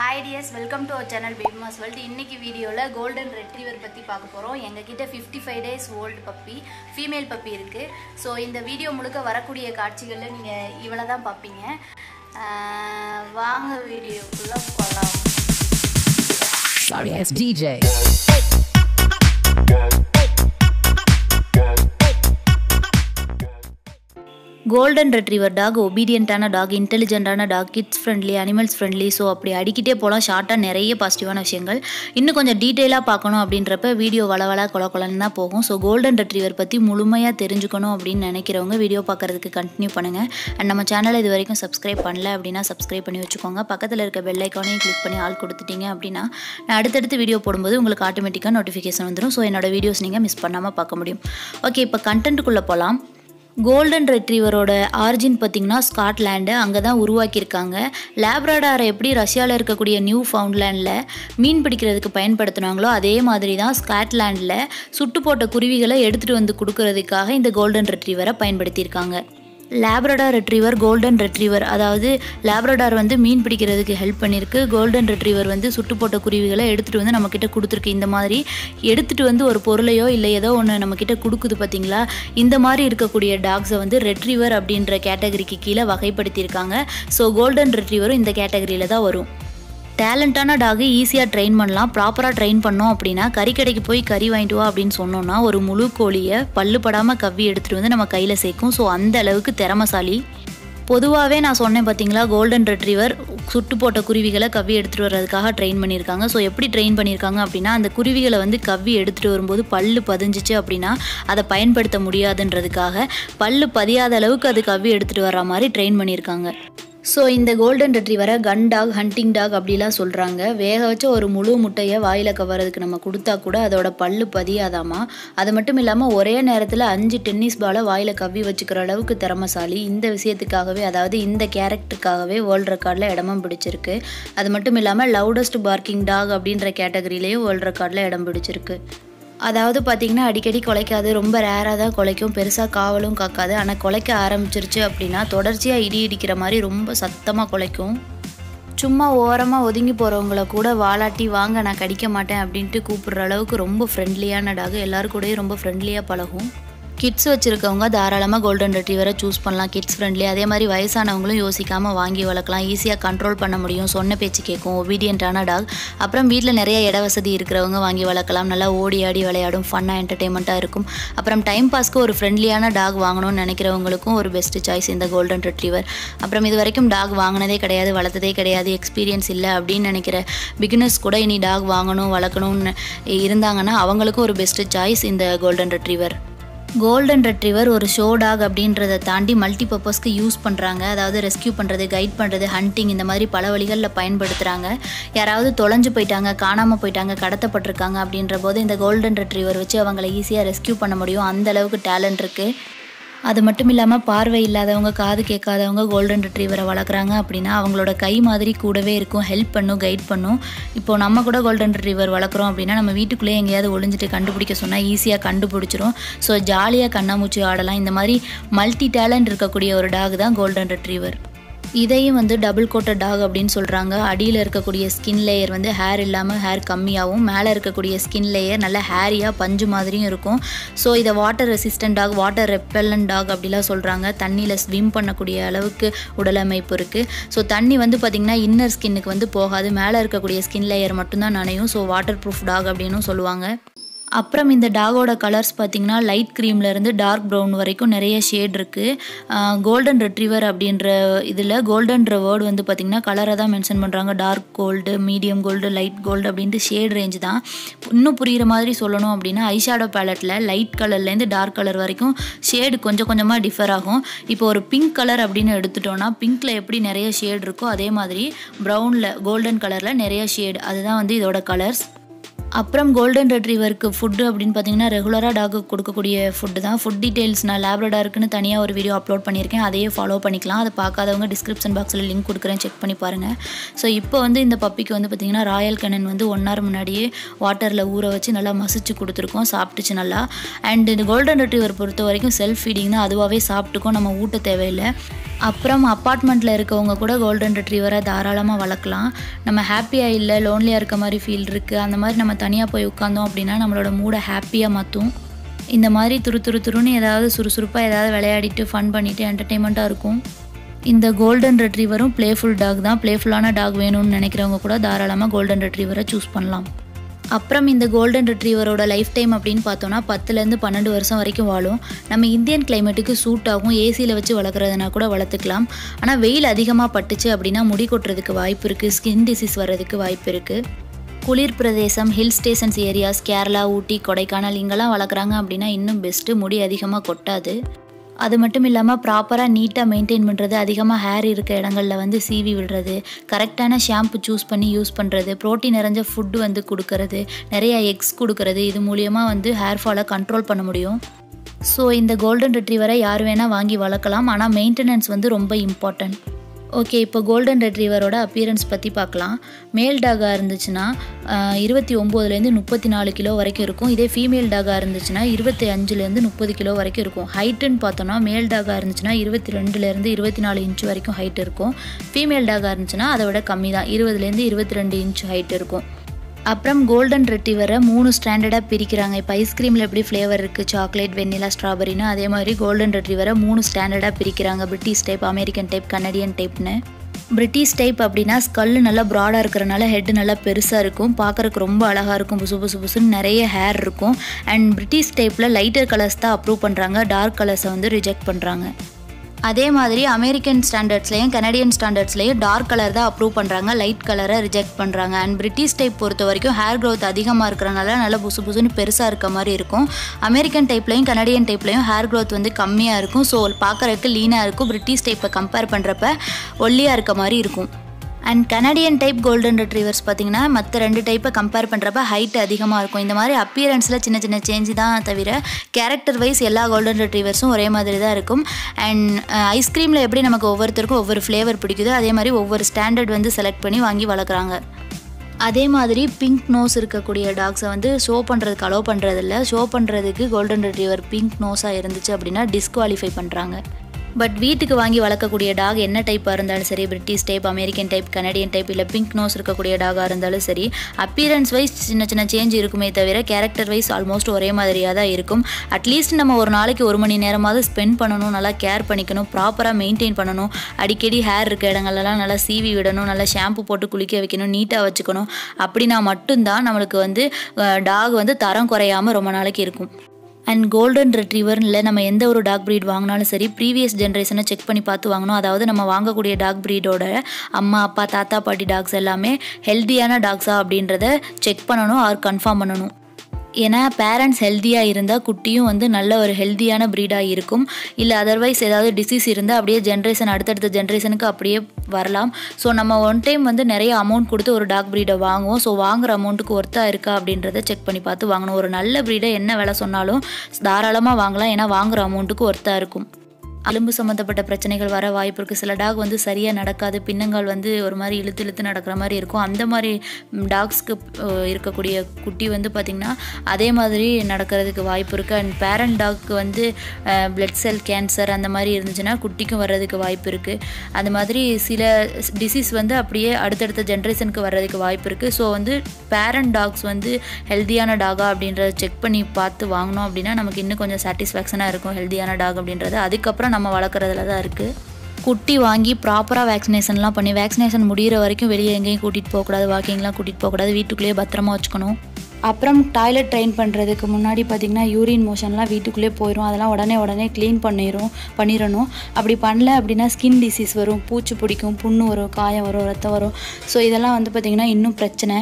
Hi dears, welcome to our channel Babymasworld. In this video, we Golden Retriever பத்தி பார்க்க போறோம். எங்ககிட்ட 55 days old puppy, female puppy இருக்கு. So இந்த video முழுக்க வரக்கூடிய காட்சிகளை நீங்க இவள தான் பாப்பீங்க. வாங்க வீடியோக்குள்ள போலாம். Sorry, it's DJ. Golden Retriever dog, obedient dog, intelligent dog, kids friendly, animals friendly. So, we will see the short and positive. We will see the detail of the video. So, Golden Retriever is முழுமையா தெரிஞ்சுக்கணும் அப்படினு நினைக்கிறவங்க video பார்க்கிறதுக்கு continue பண்ணுங்க. And நம்ம சேனலை இது வரைக்கும் சப்ஸ்கிரைப் பண்ணல அப்படினா சப்ஸ்கிரைப் பண்ணி வச்சுக்கோங்க. பக்கத்துல இருக்க பெல் ஐகானையும் கிளிக் பண்ணி ஆல் கொடுத்துட்டீங்க அப்படினா நான் அடுத்து வீடியோ போடும்போது உங்களுக்கு ஆட்டோமேட்டிக்கா நோட்டிஃபிகேஷன் வந்துரும். சோ என்னோட வீடியோஸ் நீங்க மிஸ் பண்ணாம பார்க்க முடியும். ஓகே, இப்போ கண்டென்ட்க்குள்ள போலாம். Golden Retriever ஓட ஆரிஜின் பாத்தீங்கன்னா ஸ்காட்லாண்ட், அங்க தான் உருவாக்கி இருக்காங்க. லாப்ரடாரை எப்படி ரஷ்யால இருக்கக்கூடிய நியூஃபவுண்ட்லாண்ட்ல மீன் பிடிக்கிறதுக்கு பயன்படுத்துனாங்களோ அதே மாதிரி தான் ஸ்காட்லாண்ட்ல சுட்டு போட்ட குருவிகளை எடுத்துட்டு வந்து கொடுக்கிறதுக்காக இந்த கோல்டன் ரெட்ரீவரை பயன்படுத்தி இருக்காங்க. லாப்ரடார் ரெட்ரீவர், கோல்டன் ரெட்ரீவர், அதாவது லாப்ரடார் வந்து மீன் பிடிக்கிறதுக்கு ஹெல்ப் பண்ணியிருக்கு, கோல்டன் ரெட்ரீவர் வந்து சுட்டு போட்ட குருவிகளை எடுத்துகிட்டு வந்து நம்மக்கிட்ட கொடுத்துருக்கு. இந்த மாதிரி எடுத்துகிட்டு வந்து ஒரு பொருளையோ இல்லை ஏதோ ஒன்று நம்மக்கிட்ட கொடுக்குது பார்த்தீங்களா, இந்த மாதிரி இருக்கக்கூடிய டாக்ஸை வந்து ரெட்ரீவர் அப்படின்ற கேட்டகரிக்கு கீழே வகைப்படுத்தியிருக்காங்க. ஸோ கோல்டன் ரெட்ரீவரும் இந்த கேட்டகரியில் தான் வரும். டேலண்டான டாகு ஈஸியாக ட்ரெயின் பண்ணலாம். ப்ராப்பராக ட்ரெயின் பண்ணோம் அப்படின்னா கறிக்கடைக்கு போய் கறி வாங்கிட்டு வா அப்படின்னு சொன்னோன்னா ஒரு முழு கோழியை பல்லுப்படாமல் கவ்வி எடுத்துகிட்டு வந்து நம்ம கையில் சேர்க்கும். ஸோ அந்த அளவுக்கு திறமசாலி. பொதுவாகவே நான் சொன்னேன் பார்த்தீங்களா, கோல்டன் ரெட்ரீவர் சுட்டு போட்ட குருவிகளை கவ்வி எடுத்துகிட்டு வர்றதுக்காக ட்ரெயின் பண்ணியிருக்காங்க. ஸோ எப்படி ட்ரெயின் பண்ணியிருக்காங்க அப்படின்னா, அந்த குருவிகளை வந்து கவ்வி எடுத்துகிட்டு வரும்போது பல்லு பதிஞ்சிச்சு அப்படின்னா அதை பயன்படுத்த முடியாதுன்றதுக்காக பல்லு பதியாத அளவுக்கு அது கவ்வி எடுத்துகிட்டு வர்ற மாதிரி ட்ரெயின் பண்ணியிருக்காங்க. ஸோ இந்த கோல்டன் ரெட்ரீவரை கன் டாக், ஹண்டிங் டாக் அப்படிலாம் சொல்கிறாங்க. வேக வச்ச ஒரு முழு முட்டையை வாயில் கவர்றதுக்கு நம்ம கொடுத்தா கூட அதோட பல்லு பதியாதாமா. அது மட்டும் இல்லாமல் ஒரே நேரத்தில் 5 டென்னிஸ் பாலை வாயில் கவ்வி வச்சுக்கிற அளவுக்கு திறமசாலி. இந்த விஷயத்துக்காகவே, அதாவது இந்த கேரக்டருக்காகவே வேர்ல்டு ரெக்கார்டில் இடமும் பிடிச்சிருக்கு. அது மட்டும் இல்லாமல் லவுடஸ்ட் பார்க்கிங் டாக் அப்படின்ற கேட்டகரியிலேயும் வேர்ல்டு ரெக்கார்டில் இடம் பிடிச்சிருக்கு. அதாவது பார்த்திங்கன்னா அடிக்கடி குலைக்காது, ரொம்ப ரேராக தான் குலைக்கும், பெருசாக காவலும் காக்காது. ஆனால் குலைக்க ஆரம்பிச்சிருச்சு அப்படின்னா தொடர்ச்சியாக இடி இடிக்கிற மாதிரி ரொம்ப சத்தமாக குலைக்கும். சும்மா ஓரமாக ஒதுங்கி போகிறவங்கள கூட வாலாட்டி வாங்க நான் கடிக்க மாட்டேன் அப்படின்ட்டு கூப்பிட்ற அளவுக்கு ரொம்ப ஃப்ரெண்ட்லியான டாக். எல்லாரு கூடயும் ரொம்ப ஃப்ரெண்ட்லியாக பழகும். கிட்ஸ் வச்சுருக்கவங்க தாராளமாக கோல்டன் ரெட்ரீவரை சூஸ் பண்ணலாம், கிட்ஸ் ஃப்ரெண்ட்லி. அதே மாதிரி வயசானவங்களும் யோசிக்காமல் வாங்கி வளர்க்கலாம், ஈஸியாக கண்ட்ரோல் பண்ண முடியும், சொன்ன பேச்சு கேட்கும், ஒபீடியன்டான டாக். அப்புறம் வீட்டில் நிறைய இட வசதி இருக்கிறவங்க வாங்கி வளர்க்கலாம், நல்லா ஓடி ஆடி விளையாடும், ஃபன்னாக என்டர்டெயின்மெண்ட்டாக இருக்கும். அப்புறம் டைம் பாஸ்க்கு ஒரு ஃப்ரெண்ட்லியான டாக் வாங்கணும்னு நினைக்கிறவங்களுக்கும் ஒரு பெஸ்ட்டு சாய்ஸ் இந்த கோல்டன் ரெட்ரீவர். அப்புறம் இது வரைக்கும் டாக் வாங்கினதே கிடையாது, வளர்த்ததே கிடையாது, எக்ஸ்பீரியன்ஸ் இல்லை அப்படின்னு நினைக்கிற பிகினர்ஸ் கூட இனி டாக் வாங்கணும் வளர்க்கணும்னு இருந்தாங்கன்னா அவங்களுக்கும் ஒரு பெஸ்ட்டு சாய்ஸ் இந்த கோல்டன் ரெட்ரீவர். கோல்டன் ரெட்ரீவர் ஒரு ஷோ டாக் அப்படின்றத தாண்டி மல்டி பர்பஸ்க்கு யூஸ் பண்ணுறாங்க. அதாவது ரெஸ்கியூ பண்ணுறது, கைட் பண்ணுறது, ஹண்டிங், இந்த மாதிரி பல வழிகளில் பயன்படுத்துகிறாங்க. யாராவது தொலைஞ்சு போயிட்டாங்க, காணாமல் போயிட்டாங்க, கடத்தப்பட்டிருக்காங்க அப்படின்ற போது இந்த கோல்டன் ரெட்ரீவர் வச்சு அவங்கள ஈஸியாக ரெஸ்கியூ பண்ண முடியும். அந்தளவுக்கு டேலண்ட் இருக்குது. அது மட்டும் இல்லாமல் பார்வை இல்லாதவங்க, காது கேட்காதவங்க கோல்டன் ரெட்ரீவரை வளர்க்குறாங்க அப்படின்னா அவங்களோட கை மாதிரி கூடவே இருக்கும், ஹெல்ப் பண்ணும், கைட் பண்ணும். இப்போது நம்ம கூட கோல்டன் ரெட்ரீவர் வளர்க்குறோம் அப்படின்னா நம்ம வீட்டுக்குள்ளேயே எங்கேயாவது ஒளிஞ்சிட்டு கண்டுபிடிக்க சொன்னால் ஈஸியாக கண்டுபிடிச்சிரும். ஸோ ஜாலியாக கண்ணாமூச்சி ஆடலாம். இந்த மாதிரி மல்டி டேலண்ட் இருக்கக்கூடிய ஒரு டாக் தான் கோல்டன் ரெட்ரீவர். இதையும் வந்து டபுள் கோட்டட் டாக் அப்படின்னு சொல்கிறாங்க. அடியில் இருக்கக்கூடிய ஸ்கின் லேயர் வந்து ஹேர் இல்லாமல் ஹேர் கம்மியாகவும், மேலே இருக்கக்கூடிய ஸ்கின் லேயர் நல்லா ஹேரியாக பஞ்சு மாதிரியும் இருக்கும். ஸோ இதை water resistant dog, water repellent dog அப்படிலாம் சொல்கிறாங்க. தண்ணியில் ஸ்விம் பண்ணக்கூடிய அளவுக்கு உடலமைப்பு இருக்குது. ஸோ தண்ணி வந்து பார்த்திங்கன்னா இன்னர் ஸ்கின்னுக்கு வந்து போகாது, மேலே இருக்கக்கூடிய ஸ்கின் லேயர் மட்டும்தான் நனையும். ஸோ வாட்டர் ப்ரூஃப் டாக் அப்படின்னு சொல்லுவாங்க. அப்புறம் இந்த டாகோட கலர்ஸ் பார்த்திங்கன்னா லைட் க்ரீம்லேருந்து டார்க் ப்ரௌன் வரைக்கும் நிறைய ஷேட் இருக்குது. கோல்டன் ரெட்ரீவர் அப்படின்ற இதில் கோல்டன்ற வேர்டு வந்து பார்த்திங்கன்னா கலரை தான் மென்ஷன் பண்ணுறாங்க. Dark gold, medium gold, light gold அப்படின்ட்டு ஷேட் ரேஞ்சு தான். இன்னும் புரிகிற மாதிரி சொல்லணும் அப்படின்னா ஐஷேடோ பேலட்டில் லைட் கலர்லேருந்து டார்க் கலர் வரைக்கும் ஷேடு கொஞ்சம் கொஞ்சமாக டிஃபர் ஆகும். இப்போ ஒரு பிங்க் கலர் அப்படின்னு எடுத்துட்டோன்னா பிங்க்கில் எப்படி நிறைய ஷேட் இருக்கோ அதே மாதிரி ப்ரௌனில், கோல்டன் கலரில் நிறைய ஷேடு. அதுதான் வந்து இதோட கலர்ஸ். அப்புறம் கோல்டன் ரெட்ரீவருக்கு ஃபுட்டு அப்படின்னு பார்த்தீங்கன்னா ரெகுலராக டாக்கு கொடுக்கக்கூடிய ஃபுட்டு தான். ஃபுட் டீட்டெயில்ஸ் நான் லாப்ரடாருக்குன்னு தனியாக ஒரு வீடியோ அப்லோட் பண்ணியிருக்கேன், அதையே ஃபாலோ பண்ணிக்கலாம். அதை பார்க்காதவங்க டிஸ்கிரிப்ஷன் பாக்ஸில் லிங்க் கொடுக்குறேன், செக் பண்ணி பாருங்கள். ஸோ இப்போ வந்து இந்த பப்பிக்கு வந்து பார்த்திங்கன்னா ராயல் கனன் வந்து 1 hour முன்னாடியே வாட்டரில் ஊற வச்சு நல்லா மசிச்சு கொடுத்துருக்கோம், சாப்பிட்டுச்சு நல்லா. அண்ட் இந்த கோல்டன் ரெட்ரீவர் பொறுத்த வரைக்கும் செல்ஃப் ஃபீடிங் தான், அதுவாகவே சாப்பிட்டுக்கும், நம்ம ஊட்ட தேவையில்லை. அப்புறம் அப்பார்ட்மெண்ட்டில் இருக்கவங்க கூட கோல்டன் ரெட்ரீவரை தாராளமாக வளர்க்கலாம். நம்ம ஹாப்பியாக இல்லை, லோன்லியாக இருக்க மாதிரி ஃபீல் இருக்குது, அந்த மாதிரி நம்ம தனியாக போய் உட்காந்தோம் அப்படின்னா நம்மளோட மூடை ஹாப்பியாக மாற்றும். இந்த மாதிரி துருன்னு ஏதாவது சுறுசுறுப்பாக ஏதாவது விளையாடிட்டு ஃபன் பண்ணிவிட்டு என்டர்டெயின்மெண்ட்டாக இருக்கும். இந்த கோல்டன் ரெட்ரீவரும் பிளேஃபுல் டாக் தான். பிளேஃபுல்லான டாக் வேணும்னு நினைக்கிறவங்க கூட தாராளமாக கோல்டன் ரெட்ரீவரை சூஸ் பண்ணலாம். அப்புறம் இந்த கோல்டன் ரெட்ரீவரோட லைஃப் டைம் அப்படின்னு பார்த்தோன்னா 10-12 வருஷம் வரைக்கும் வாழும். நம்ம இந்தியன் கிளைமேட்டுக்கு சூட் ஆகும். ஏசியில் வச்சு வளர்க்குறதுனா கூட வளர்த்துக்கலாம். ஆனால் வெயில் அதிகமாக பட்டுச்சு அப்படின்னா முடி கொட்டுறதுக்கு வாய்ப்பு இருக்குது, ஸ்கின் டிசீஸ் வர்றதுக்கு வாய்ப்பு இருக்குது. குளிர் பிரதேசம், hill stations areas, Kerala, Ooty, Kodaikanal இங்கெல்லாம் வளர்க்குறாங்க அப்படின்னா இன்னும் பெஸ்ட்டு, முடி அதிகமாக கொட்டாது. அது மட்டும் இல்லாமல் ப்ராப்பராக நீட்டாக மெயின்டைன் பண்ணுறது, அதிகமாக ஹேர் இருக்க இடங்களில் சீவி விடுறது, கரெக்டான ஷாம்பு சூஸ் பண்ணி யூஸ் பண்ணுறது, ப்ரோட்டீன் நிறைஞ்ச ஃபுட்டு கொடுக்கறது, நிறையா எக்ஸ் கொடுக்கறது, இது மூலமா ஹேர் ஃபாலை கண்ட்ரோல் பண்ண முடியும். ஸோ இந்த கோல்டன் ரெட்ரீவரை யார் வேணால் வாங்கி வளர்க்கலாம். ஆனால் மெயின்டெனன்ஸ் ரொம்ப இம்பார்ட்டன்ட். ஓகே, இப்போ கோல்டன் ரெட்ரீவரோட அப்பியரன்ஸ் பற்றி பார்க்கலாம். மேல் டாகாக இருந்துச்சுன்னா 29-34 கிலோ வரைக்கும் இருக்கும். இதே ஃபீமேல் டாகாக இருந்துச்சுன்னா 25-30 கிலோ வரைக்கும் இருக்கும். ஹைட்டுன்னு பார்த்தோன்னா மேல் டாகாக இருந்துச்சுன்னா 22-24 இன்ச் வரைக்கும் ஹைட் இருக்கும். ஃபீமேல் டாகாக இருந்துச்சுன்னா அதை விட கம்மி தான், 20-22 இன்ச் ஹைட் இருக்கும். அப்புறம் கோல்டன் ரெட்ரீவரை 3 ஸ்டாண்டர்டாக பிரிக்கிறாங்க. இப்போ ஐஸ்கிரீமில் எப்படி ஃப்ளேவர் இருக்குது, சாக்லேட், வெண்ணிலா, ஸ்ட்ராபெரின்னு, அதே மாதிரி கோல்டன் ரெட்ரீவரை 3 ஸ்டாண்டர்டாக பிரிக்கிறாங்க. British type, American type, Canadian டைப்னு. பிரிட்டிஷ் டைப் அப்படின்னா ஸ்கல்லு நல்லா ப்ராடாக இருக்கிறனால ஹெட்டு நல்லா பெருசாக இருக்கும், பார்க்குறக்கு ரொம்ப அழகாக இருக்கும், புசுன்னு நிறைய ஹேர் இருக்கும். அண்ட் பிரிட்டிஷ் டைப்பில் லைட்டர் கலர்ஸ் தான் அப்ரூவ் பண்ணுறாங்க, டார்க் கலர்ஸை ரிஜெக்ட் பண்ணுறாங்க. அதே மாதிரி அமெரிக்கன் ஸ்டாண்டர்ட்ஸ்லேயும் கனடியன் ஸ்டாண்டர்ட்ஸ்லேயும் டார்க் கலர் தான் அப்ரூவ் பண்ணுறாங்க, லைட் கலரை ரிஜெக்ட் பண்ணுறாங்க. அண்ட் பிரிட்டிஷ் டைப் பொறுத்த வரைக்கும் ஹேர் க்ரோத் அதிகமாக இருக்கிறனால நல்லா புசுன்னு பெருசாக இருக்க மாதிரி இருக்கும். அமெரிக்கன் டைப்லையும் கனடியன் டைப்லையும் ஹேர் க்ரோத் கம்மியாக இருக்கும். ஸோ பார்க்குறதுக்கு லீனாக இருக்கும். பிரிட்டிஷ் டைப்பை கம்பேர் பண்ணுறப்ப ஒல்லியாக இருக்க மாதிரி இருக்கும். And Canadian type golden retrievers பார்த்திங்கன்னா மற்ற 2 டைப்பை கம்பேர் பண்ணுறப்ப ஹைட் அதிகமாக இருக்கும். இந்த மாதிரி அப்பியரன்ஸில் சின்ன சின்ன சேஞ்சு தான், தவிர கேரக்டர் வைஸ் எல்லா கோல்டன் ரெட்ரீவர்ஸும் ஒரே மாதிரி தான் இருக்கும். அண்ட் ஐஸ்கிரீமில் எப்படி நமக்கு ஒவ்வொருத்தருக்கும் ஒவ்வொரு ஃப்ளேவர் பிடிக்குதோ அதே மாதிரி ஒவ்வொரு ஸ்டாண்டர்ட் செலக்ட் பண்ணி வாங்கி வளர்க்குறாங்க. அதே மாதிரி பிங்க் நோஸ் இருக்கக்கூடிய டாக்ஸை ஷோ பண்ணுறதுக்கு அலோவ் பண்ணுறதில்ல. ஷோ பண்ணுறதுக்கு கோல்டன் ரெட்ரீவர் பிங்க் நோஸாக இருந்துச்சு அப்படின்னா டிஸ்குவாலிஃபை பண்ணுறாங்க. பட் வீட்டுக்கு வாங்கி வளர்க்கக்கூடிய டாக் என்ன டைப்பாக இருந்தாலும் சரி, British type, American type, Canadian type, இல்லை பிங்க் நோஸ் இருக்கக்கூடிய டாகாக இருந்தாலும் சரி, அப்பியரன்ஸ் வைஸ் சின்ன சின்ன சேஞ்ச் இருக்குமே தவிர கேரக்டர் வைஸ் ஆல்மோஸ்ட் ஒரே மாதிரியாக தான் இருக்கும். அட்லீஸ்ட் நம்ம ஒரு நாளைக்கு 1 மணி நேரமாவது ஸ்பெண்ட் பண்ணணும், நல்லா கேர் பண்ணிக்கணும், ப்ராப்பராக மெயின்டைன் பண்ணணும், அடிக்கடி ஹேர் இருக்க இடங்கள்லாம் நல்லா சீவி விடணும், நல்லா ஷாம்பு போட்டு குளிக்க வைக்கணும், நீட்டாக வச்சுக்கணும். அப்படின்னா மட்டும்தான் நம்மளுக்கு டாக் தரம் குறையாமல் ரொம்ப நாளைக்கு இருக்கும். அண்ட் கோல்டன் ரெட்ரீவர்ல நம்ம எந்த ஒரு டாக் ப்ரீட் வாங்கினாலும் சரி ப்ரீவியஸ் ஜென்ரேஷனை செக் பண்ணி பார்த்து வாங்கணும். அதாவது நம்ம வாங்கக்கூடிய டாக் ப்ரீடோட அம்மா, அப்பா, தாத்தா, பாட்டி டாக்ஸ் எல்லாமே ஹெல்த்தியான டாக்ஸா அப்படின்றத செக் பண்ணணும், ஆர் கன்ஃபார்ம் பண்ணணும். ஏன்னா பேரண்ட்ஸ் ஹெல்த்தியாக இருந்தால் குட்டியும் நல்ல ஒரு ஹெல்த்தியான ப்ரீடாக இருக்கும். இல்லை அதர்வைஸ் ஏதாவது டிசீஸ் இருந்தால் அப்படியே ஜென்ரேஷன் அடுத்தடுத்த ஜென்ரேஷனுக்கு அப்படியே வரலாம். ஸோ நம்ம ஒன் டைம் நிறைய அமௌண்ட் கொடுத்து ஒரு டாக் ப்ரீடை வாங்குவோம். ஸோ வாங்குகிற அமௌண்ட்டுக்கு ஒர்த்தாக இருக்கா அப்படின்றத செக் பண்ணி பார்த்து வாங்கணும். ஒரு நல்ல ப்ரீடை என்ன விலை சொன்னாலும் தாராளமாக வாங்கலாம், ஏன்னா வாங்குகிற அமௌண்ட்டுக்கு ஒர்த்தாக இருக்கும். எலும்பு சம்மந்தப்பட்ட பிரச்சனைகள் வர வாய்ப்பு இருக்குது. சில டாக் சரியாக நடக்காது, பின்னங்கால் ஒரு மாதிரி இழுத்து நடக்கிற மாதிரி இருக்கும். அந்த மாதிரி டாக்ஸ்க்கு இருக்கக்கூடிய குட்டி பார்த்திங்கன்னா அதே மாதிரி நடக்கிறதுக்கு வாய்ப்பு இருக்குது. And parent dog blood cell cancer அந்த மாதிரி இருந்துச்சுன்னா குட்டிக்கும் வர்றதுக்கு வாய்ப்பு இருக்குது. அந்த மாதிரி சில டிசீஸ் அப்படியே அடுத்தடுத்த ஜென்ரேஷனுக்கு வர்றதுக்கு வாய்ப்பு இருக்குது. ஸோ பேரண்ட் டாக்ஸ் ஹெல்த்தியான டாகா அப்படின்றத செக் பண்ணி பார்த்து வாங்கினோம் அப்படின்னா நமக்கு இன்னும் கொஞ்சம் சாட்டிஸ்ஃபேக்ஷனாக இருக்கும் ஹெல்த்தியான டாக் அப்படின்றது. அதுக்கப்புறம் நம்ம வளர்க்குறதுல தான் இருக்குது. குட்டி வாங்கி ப்ராப்பராக வேக்சினேஷன்லாம் பண்ணி, வேக்சினேஷன் முடிகிற வரைக்கும் வெளியே எங்கேயும் கூட்டிகிட்டு போகக்கூடாது, வாக்கிங்லாம் கூட்டிகிட்டு போகக்கூடாது, வீட்டுக்குள்ளேயே பத்திரமா வச்சுக்கணும். அப்புறம் டாய்லெட் ட்ரெயின் பண்ணுறதுக்கு முன்னாடி பார்த்திங்கன்னா யூரின் மோஷன்லாம் வீட்டுக்குள்ளே போயிடும், அதெல்லாம் உடனே க்ளீன் பண்ணிடணும். அப்படி பண்ணல அப்படின்னா ஸ்கின் டிசீஸ் வரும், பூச்சி பிடிக்கும், புண்ணு வரும், காயம் வரும், ரத்தம் வரும். ஸோ இதெல்லாம் பார்த்திங்கன்னா இன்னும் பிரச்சனை.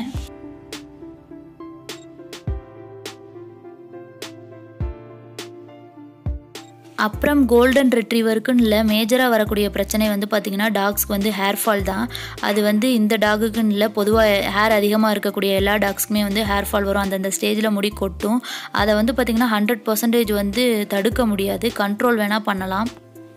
அப்புறம் கோல்டன் ரெட்ரீவருக்குன்னு இல்லை, மேஜராக வரக்கூடிய பிரச்சனை பார்த்திங்கன்னா டாக்ஸ்க்கு ஹேர் ஃபால் தான். அது இந்த டாகுக்குன்னு இல்லை, பொதுவாக ஹேர் அதிகமாக இருக்கக்கூடிய எல்லா டாக்ஸ்க்குமே ஹேர் ஃபால் வரும், அந்தந்த ஸ்டேஜில் முடி கொட்டும். அதை பார்த்திங்கன்னா 100% தடுக்க முடியாது, கண்ட்ரோல் வேணால் பண்ணலாம்.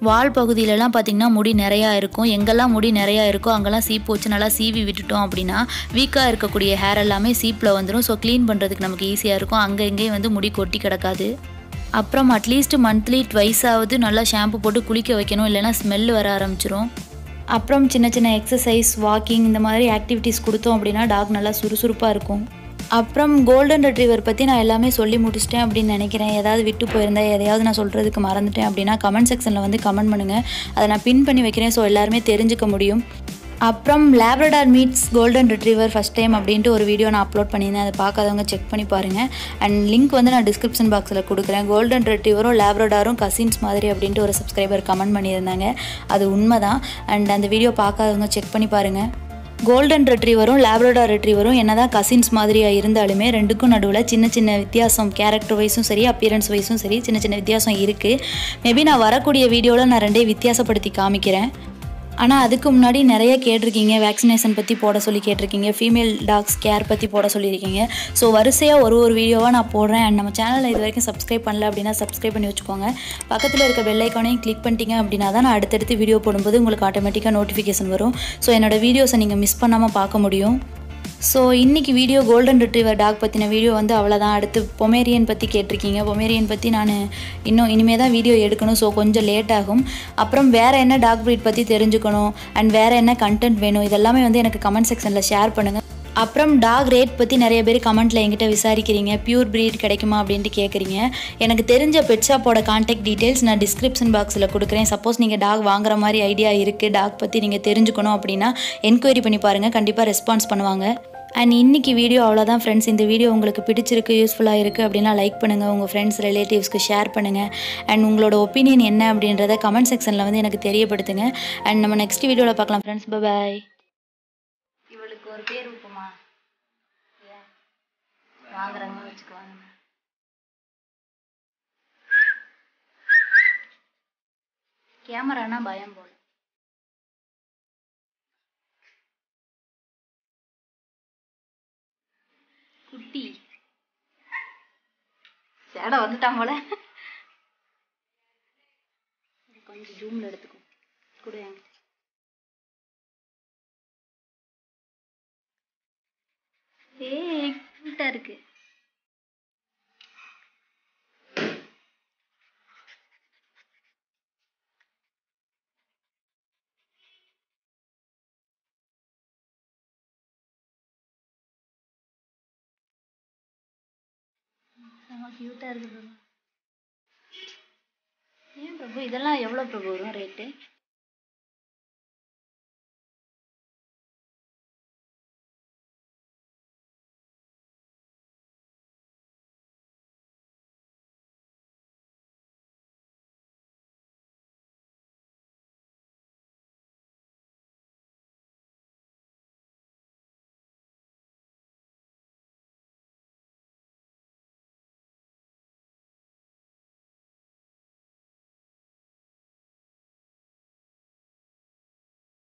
வால் பகுதியிலலாம் பார்த்திங்கன்னா முடி நிறையா இருக்கும். எங்கெல்லாம் முடி நிறையா இருக்கோ அங்கெல்லாம் சீப்பு வச்சு நல்லா சீவி விட்டுட்டோம் அப்படின்னா வீக்காக இருக்கக்கூடிய ஹேர் எல்லாமே சீப்பில் வந்துடும். ஸோ க்ளீன் பண்ணுறதுக்கு நமக்கு ஈஸியாக இருக்கும், அங்கே எங்கேயும் முடி கொட்டி கிடக்காது. அப்புறம் அட்லீஸ்ட் மந்த்லி ட்வைஸ் ஆவது நல்லா ஷாம்பு போட்டு குளிக்க வைக்கணும், இல்லைனா ஸ்மெல் வர ஆரம்பிச்சிடும். அப்புறம் சின்ன சின்ன எக்ஸசைஸ், வாக்கிங், இந்த மாதிரி ஆக்டிவிட்டீஸ் கொடுத்தோம் அப்படின்னா டாக் நல்லா சுறுசுறுப்பாக இருக்கும். அப்புறம் கோல்டன் ரெட்ரீவர் பற்றி நான் எல்லாமே சொல்லி முடிச்சிட்டேன் அப்படின்னு நினைக்கிறேன். ஏதாவது விட்டு போயிருந்தேன், எதையாவது நான் சொல்கிறதுக்கு மறந்துட்டேன் அப்படின்னா கமெண்ட் செக்ஷனில் வந்து கமெண்ட் பண்ணுங்கள், அதை நான் பின் பண்ணி வைக்கிறேன். ஸோ எல்லாருமே தெரிஞ்சுக்க முடியும். அப்புறம் Labrador meets golden retriever first time அப்படின்ட்டு ஒரு வீடியோ நான் அப்லோட் பண்ணியிருந்தேன், அதை பார்க்காதவங்க செக் பண்ணி பாருங்கள். அண்ட் லிங்க் வந்து நான் டிஸ்கிரிப்ஷன் பாக்ஸில் கொடுக்குறேன். கோல்டன் ரெட்ரீவரும் லேப்ரடாரும் கசின்ஸ் மாதிரி அப்படின்ட்டு ஒரு சப்ஸ்கிரைபர் கமெண்ட் பண்ணியிருந்தாங்க, அது உண்மை தான். அண்ட் அந்த வீடியோ பார்க்காதவங்க செக் பண்ணி பாருங்கள். கோல்டன் ரெட்ரீவரும் லேப்ரடார் ரெட்ரீவரும் என்னதான் கசின்ஸ் மாதிரியாக இருந்தாலுமே ரெண்டுக்கும் நடுவில் சின்ன சின்ன வித்தியாசம், கேரக்டர் வைஸும் சரி அப்பியரன்ஸ் வைஸும் சரி சின்ன சின்ன வித்தியாசம் இருக்குது. மேபி நான் வரக்கூடிய வீடியோவில் நான் ரெண்டே வித்தியாசப்படுத்தி காமிக்கிறேன். ஆனால் அதுக்கு முன்னாடி நிறைய கேட்டிருக்கீங்க, வேக்சினேஷன் பற்றி போட சொல்லி கேட்டிருக்கீங்க, ஃபீமேல் டாக்ஸ் கேர் பற்றி போட சொல்லியிருக்கீங்க. ஸோ வரிசையாக ஒரு வீடியோவாக நான் போடுறேன். அண்ட் நம்ம சேனலில் இது வரைக்கும் சப்ஸ்கிரைப் பண்ணல அப்படின்னா சப்ஸ்கிரைப் பண்ணி வச்சுக்கோங்க. பக்கத்தில் இருக்க பெல் ஐக்கானையும் கிளிக் பண்ணிட்டீங்க அப்படின்னா தான் நான் அடுத்தடுத்து வீடியோ போடும்போது உங்களுக்கு ஆட்டோமேட்டிக்காக நோட்டிஃபிகேஷன் வரும். ஸோ என்னோடய வீடியோஸை நீங்கள் மிஸ் பண்ணாமல் பார்க்க முடியும். ஸோ இன்றைக்கி வீடியோ கோல்டன் ரெட்ரீவர் டாக் பற்றின வீடியோ வந்து அவ்வளோதான். அடுத்து பொமேரியன் பற்றி கேட்டிருக்கீங்க. பொமேரியன் பற்றி நான் இனிமேல் தான் வீடியோ எடுக்கணும், ஸோ கொஞ்சம் லேட் ஆகும். அப்புறம் வேறு என்ன டாக் ப்ரீட் பற்றி தெரிஞ்சுக்கணும் அண்ட் வேறு என்ன கண்டென்ட் வேணும், இதெல்லாமே வந்து எனக்கு கமெண்ட் செக்ஷனில் ஷேர் பண்ணுங்கள். அப்புறம் டாக் ரேட் பற்றி நிறைய பேர் கமெண்ட்டில் என்கிட்ட விசாரிக்கிறீங்க, பியூர் ப்ரீட் கிடைக்குமா அப்படின்ட்டு கேட்குறீங்க. எனக்கு தெரிஞ்ச பெட் ஷாப்போட கான்டாக்ட் டீட்டெயில்ஸ் நான் டிஸ்கிரிப்ஷன் பாக்ஸில் கொடுக்குறேன். சப்போஸ் நீங்கள் டாக் வாங்குற மாதிரி ஐடியா இருக்குது, டாக் பற்றி நீங்கள் தெரிஞ்சுக்கணும் அப்படின்னா என்கொயரி பண்ணி பாருங்கள், கண்டிப்பாக ரெஸ்பான்ஸ் பண்ணுவாங்க. அண்ட் இன்றைக்கி வீடியோ அவ்வளோதான் ஃப்ரெண்ட்ஸ். இந்த வீடியோ உங்களுக்கு பிடிச்சிருக்கு, யூஸ்ஃபுல்லாக இருக்குது அப்படின்னா லைக் பண்ணுங்கள், உங்கள் ஃப்ரெண்ட்ஸ் ரிலேட்டிவ்ஸ்க்கு ஷேர் பண்ணுங்கள். அண்ட் உங்களோட ஒப்பீனியன் என்ன அப்படின்றத கமெண்ட் செக்ஷனில் வந்து எனக்கு தெரியப்படுத்துங்க. அண்ட் நம்ம நெக்ஸ்ட் வீடியோவில் பார்க்கலாம் ஃப்ரெண்ட்ஸ். பாய். இவளுக்கு ஒரு பேர் வைப்போமா? வாங்குறாங்க வச்சுக்குவாங்க. கேமரானா பயம் போல. குட்டி சேடை வந்துட்டான் போல. கொஞ்சம் ஜூம்ல எடுத்துக்கோ கூட. கியூட்டா இருக்கு. கியூட்டா இருக்கு பிரபு. ஏன் பிரபு இதெல்லாம் எவ்வளோ பிரபு வரும் ரேட்டு?